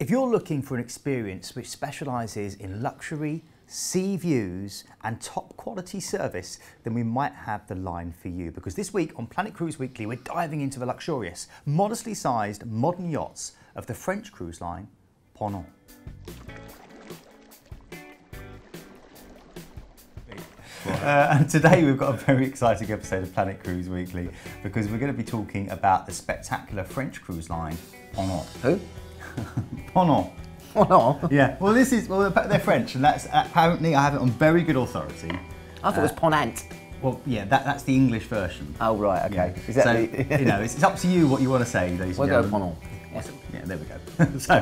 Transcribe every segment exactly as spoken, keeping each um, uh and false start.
If you're looking for an experience which specialises in luxury, sea views and top quality service, then we might have the line for you, because this week on Planet Cruise Weekly we're diving into the luxurious, modestly sized modern yachts of the French cruise line Ponant. Uh, and today we've got a very exciting episode of Planet Cruise Weekly, because we're going to be talking about the spectacular French cruise line Ponant. Who? Ponant. Ponant? Yeah. Well, this is well, they're French, and that's apparently, I have it on very good authority. I thought uh, it was Ponant. Well, yeah, that, that's the English version. Oh right, okay. Yeah. Is that so the... you know, it's, it's up to you what you want to say, ladies and gentlemen. We'll go Ponant. Yes. Yeah, there we go. So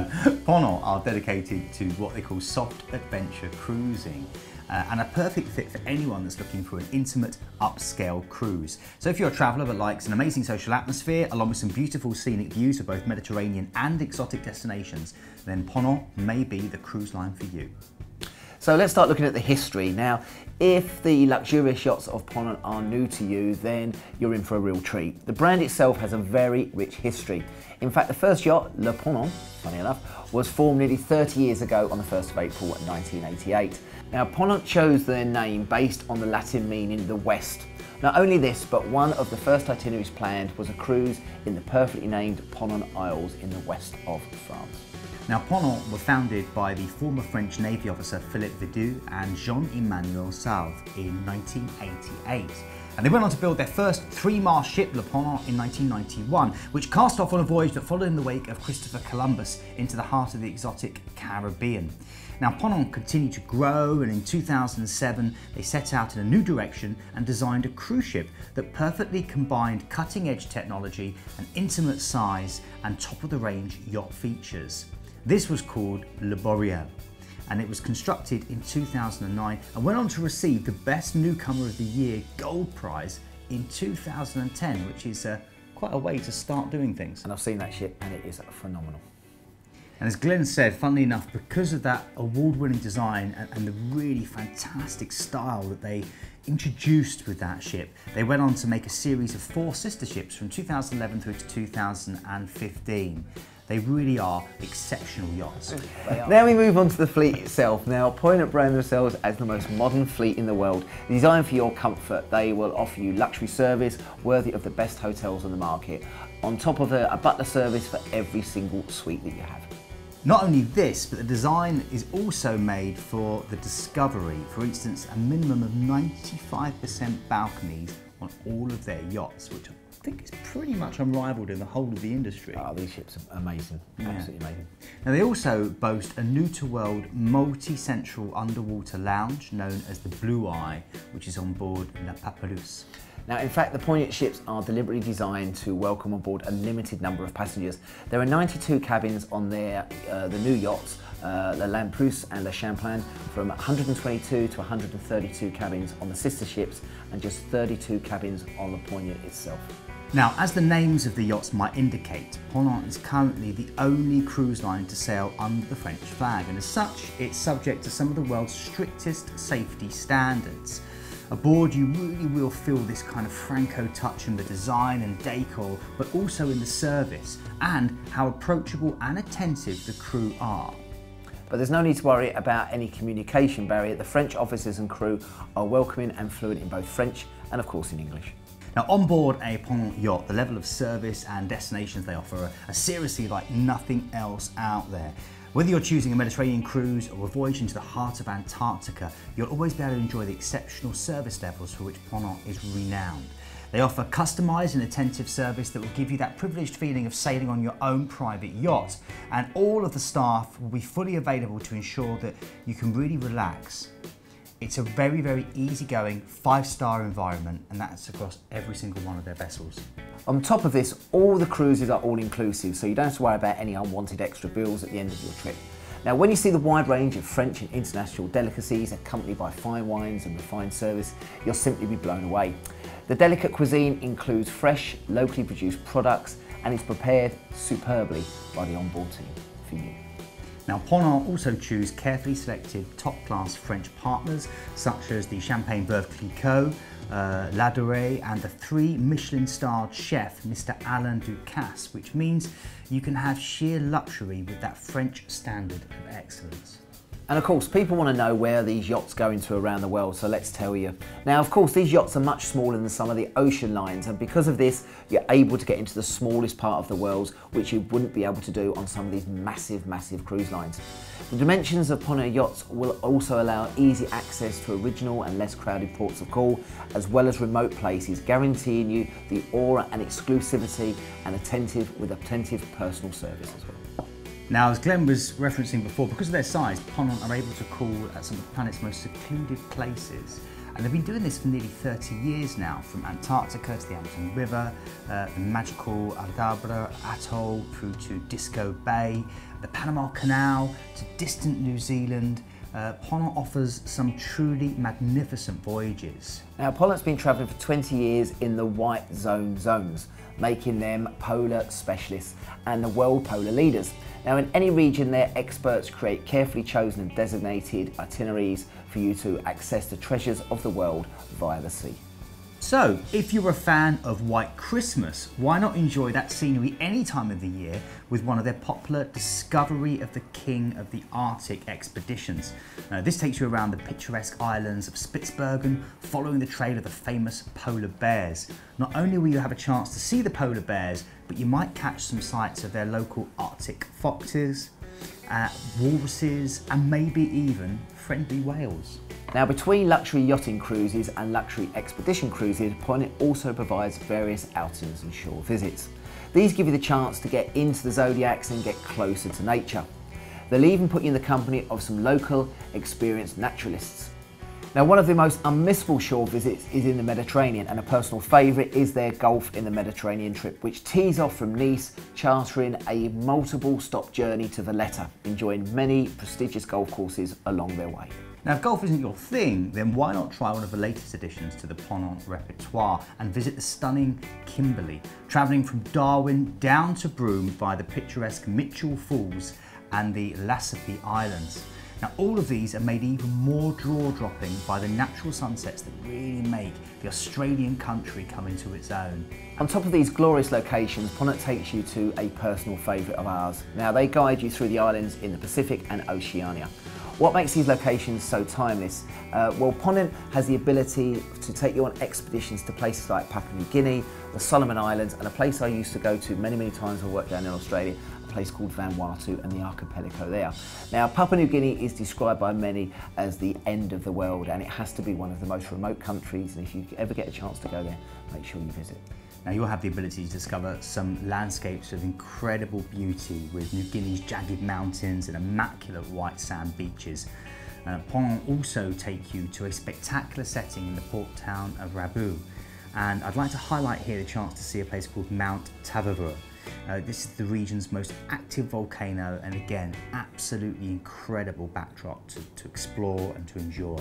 Ponant are dedicated to what they call soft adventure cruising. Uh, and a perfect fit for anyone that's looking for an intimate, upscale cruise. So if you're a traveller that likes an amazing social atmosphere, along with some beautiful scenic views of both Mediterranean and exotic destinations, then Ponant may be the cruise line for you. So let's start looking at the history. Now, if the luxurious yachts of Ponant are new to you, then you're in for a real treat. The brand itself has a very rich history. In fact, the first yacht, Le Ponant, funny enough, was formed nearly thirty years ago on the first of April nineteen eighty-eight. Now, Ponant chose their name based on the Latin meaning the West. Not only this, but one of the first itineraries planned was a cruise in the perfectly named Ponant Isles in the west of France. Now, Ponant were founded by the former French Navy officer Philippe Vidoux and Jean-Emmanuel Sauvée in nineteen eighty-eight. And they went on to build their first three-mast ship, Le Ponant, in nineteen ninety-one, which cast off on a voyage that followed in the wake of Christopher Columbus into the heart of the exotic Caribbean. Now, Ponant continued to grow, and in two thousand seven, they set out in a new direction and designed a cruise ship that perfectly combined cutting-edge technology, an intimate size, and top-of-the-range yacht features. This was called Le Boreal, and it was constructed in two thousand nine and went on to receive the Best Newcomer of the Year Gold Prize in two thousand ten, which is uh, quite a way to start doing things. And I've seen that ship, and it is phenomenal. And as Glenn said, funnily enough, because of that award-winning design and, and the really fantastic style that they introduced with that ship, they went on to make a series of four sister ships from two thousand eleven through to two thousand fifteen. They really are exceptional yachts. Are. Now we move on to the fleet itself. Now, Ponant brand themselves as the most modern fleet in the world, designed for your comfort. They will offer you luxury service worthy of the best hotels on the market, on top of a, a butler service for every single suite that you have. Not only this, but the design is also made for the discovery. For instance, a minimum of ninety-five percent balconies on all of their yachts, which I think it's pretty much unrivaled in the whole of the industry. Oh, these ships are amazing, yeah. Absolutely amazing. Now, they also boast a new-to-world multi-central underwater lounge known as the Blue Eye, which is on board La Laperouse. Now, in fact, the Ponant ships are deliberately designed to welcome on board a limited number of passengers. There are ninety-two cabins on their uh, the new yachts, uh, La Laperouse and Le Champlain, from one hundred twenty-two to one hundred thirty-two cabins on the sister ships, and just thirty-two cabins on the Ponant itself. Now, as the names of the yachts might indicate, Ponant is currently the only cruise line to sail under the French flag, and as such, it's subject to some of the world's strictest safety standards. Aboard, you really will feel this kind of Franco touch in the design and decor, but also in the service, and how approachable and attentive the crew are. But there's no need to worry about any communication barrier. The French officers and crew are welcoming and fluent in both French and, of course, in English. Now, on board a Ponant yacht, the level of service and destinations they offer are, are seriously like nothing else out there. Whether you're choosing a Mediterranean cruise or a voyage into the heart of Antarctica, you'll always be able to enjoy the exceptional service levels for which Ponant is renowned. They offer customised and attentive service that will give you that privileged feeling of sailing on your own private yacht, and all of the staff will be fully available to ensure that you can really relax. It's a very, very easygoing five-star environment, and that's across every single one of their vessels. On top of this, all the cruises are all-inclusive, so you don't have to worry about any unwanted extra bills at the end of your trip. Now, when you see the wide range of French and international delicacies accompanied by fine wines and refined service, you'll simply be blown away. The delicate cuisine includes fresh, locally produced products, and is prepared superbly by the onboard team for you. Now, Ponant also choose carefully selected top-class French partners, such as the Champagne Veuve Clicquot, uh, Ladurée, and the three Michelin-starred chef, Mister Alain Ducasse, which means you can have sheer luxury with that French standard of excellence. And of course, people want to know where these yachts go into around the world, so let's tell you. Now, of course, these yachts are much smaller than some of the ocean lines, and because of this, you're able to get into the smallest part of the world, which you wouldn't be able to do on some of these massive, massive cruise lines. The dimensions of Ponant yachts will also allow easy access to original and less crowded ports of call, as well as remote places, guaranteeing you the aura and exclusivity and attentive with attentive personal service as well. Now, as Glenn was referencing before, because of their size, Ponant are able to call at some of the planet's most secluded places. And they've been doing this for nearly thirty years now, from Antarctica to the Amazon River, uh, the magical Aldabra Atoll, through to Disco Bay, the Panama Canal, to distant New Zealand. Uh, Ponant offers some truly magnificent voyages. Now, Ponant's been travelling for twenty years in the White Zone zones, making them polar specialists and the world polar leaders. Now, in any region, their experts create carefully chosen and designated itineraries for you to access the treasures of the world via the sea. So, if you're a fan of White Christmas, why not enjoy that scenery any time of the year with one of their popular Discovery of the King of the Arctic expeditions. Now, this takes you around the picturesque islands of Spitsbergen, following the trail of the famous polar bears. Not only will you have a chance to see the polar bears, but you might catch some sights of their local Arctic foxes, Uh, walruses, and maybe even friendly whales. Now, between luxury yachting cruises and luxury expedition cruises, Ponant also provides various outings and shore visits. These give you the chance to get into the zodiacs and get closer to nature. They'll even put you in the company of some local, experienced naturalists. Now, one of the most unmissable shore visits is in the Mediterranean, and a personal favourite is their Golf in the Mediterranean trip, which tees off from Nice, chartering a multiple stop journey to Valletta, enjoying many prestigious golf courses along their way. Now, if golf isn't your thing, then why not try one of the latest additions to the Ponant repertoire and visit the stunning Kimberley, travelling from Darwin down to Broome by the picturesque Mitchell Falls and the Lacepede Islands. Now, all of these are made even more jaw-dropping by the natural sunsets that really make the Australian country come into its own. On top of these glorious locations, Ponant takes you to a personal favourite of ours. Now, they guide you through the islands in the Pacific and Oceania. What makes these locations so timeless? Uh, well, Ponant has the ability to take you on expeditions to places like Papua New Guinea, the Solomon Islands, and a place I used to go to many, many times when I worked down in Australia, place called Vanuatu and the archipelago there. Now, Papua New Guinea is described by many as the end of the world, and it has to be one of the most remote countries, and if you ever get a chance to go there, make sure you visit. Now, you'll have the ability to discover some landscapes of incredible beauty, with New Guinea's jagged mountains and immaculate white sand beaches. Uh, Ponant also take you to a spectacular setting in the port town of Rabaul, and I'd like to highlight here the chance to see a place called Mount Tavurvur. Uh, this is the region's most active volcano, and again, absolutely incredible backdrop to, to explore and to enjoy.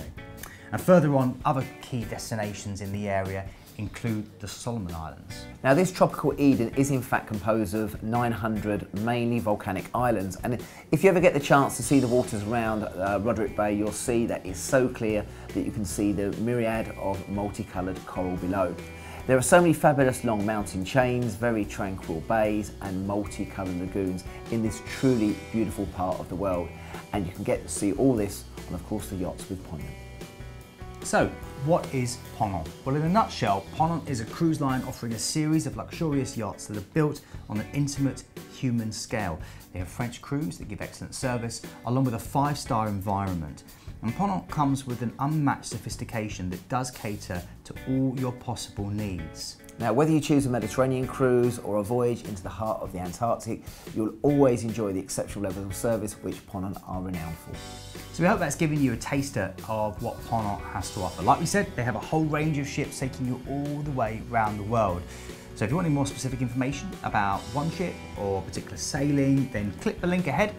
And further on, other key destinations in the area include the Solomon Islands. Now, this tropical Eden is in fact composed of nine hundred mainly volcanic islands, and if you ever get the chance to see the waters around uh, Roderick Bay, you'll see that it's so clear that you can see the myriad of multicoloured coral below. There are so many fabulous long mountain chains, very tranquil bays, and multi-coloured lagoons in this truly beautiful part of the world. And you can get to see all this on, of course, the yachts with Ponant. So, what is Ponant? Well, in a nutshell, Ponant is a cruise line offering a series of luxurious yachts that are built on an intimate human scale. They have French crews that give excellent service, along with a five-star environment. And Ponant comes with an unmatched sophistication that does cater to all your possible needs. Now, whether you choose a Mediterranean cruise or a voyage into the heart of the Antarctic, you'll always enjoy the exceptional level of service which Ponant are renowned for. So we hope that's given you a taster of what Ponant has to offer. Like we said, they have a whole range of ships taking you all the way around the world. So if you want any more specific information about one ship or particular sailing, then click the link ahead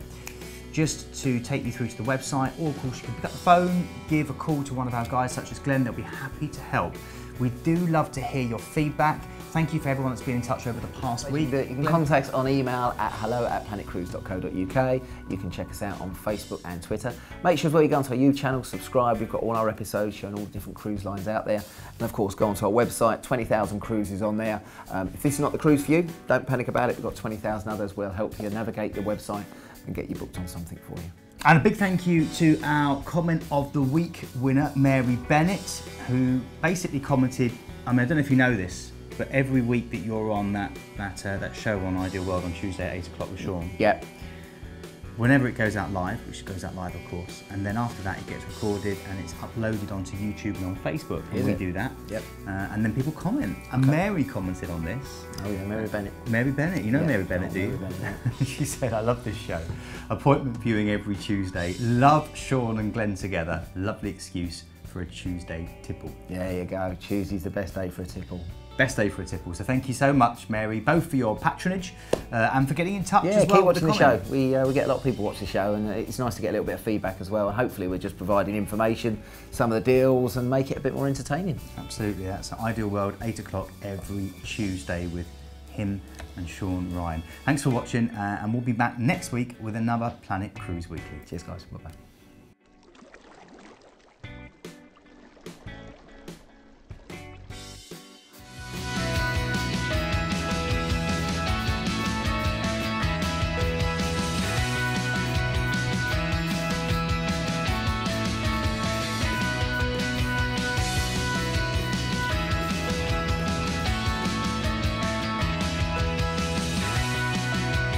just to take you through to the website, or of course you can pick up the phone, give a call to one of our guys such as Glenn. They'll be happy to help. We do love to hear your feedback. Thank you for everyone that's been in touch over the past week. You can contact us on email at hello at planet cruise dot co dot U K. You can check us out on Facebook and Twitter. Make sure as well you go onto our YouTube channel, subscribe. We've got all our episodes showing all the different cruise lines out there. And of course, go onto our website, twenty thousand cruises on there. Um, if this is not the cruise for you, don't panic about it. We've got twenty thousand others. We'll help you navigate your website and get you booked on something for you. And a big thank you to our comment of the week winner, Mary Bennett, who basically commented, I mean, I don't know if you know this, but every week that you're on that that uh, that show on Ideal World on Tuesday at eight o'clock with Sean. Yep. Whenever it goes out live, which goes out live, of course, and then after that it gets recorded and it's uploaded onto YouTube and on Facebook. And Is we it? do that. Yep. Uh, and then people comment. And okay. Mary commented on this. Oh yeah, Mary Bennett. Mary Bennett, you know yeah, Mary Bennett, do you? She said, "I love this show. Appointment viewing every Tuesday. Love Sean and Glenn together. Lovely excuse for a Tuesday tipple." There you go. Tuesday's the best day for a tipple. Best day for a tipple. So thank you so much, Mary, both for your patronage uh, and for getting in touch yeah, as well. Yeah, keep watching the, the show. We, uh, we get a lot of people watch the show, and it's nice to get a little bit of feedback as well. And hopefully we're just providing information, some of the deals, and make it a bit more entertaining. Absolutely. That's Ideal World, eight o'clock every Tuesday with him and Sean Ryan. Thanks for watching, uh, and we'll be back next week with another Planet Cruise Weekly. Cheers, guys. Bye-bye.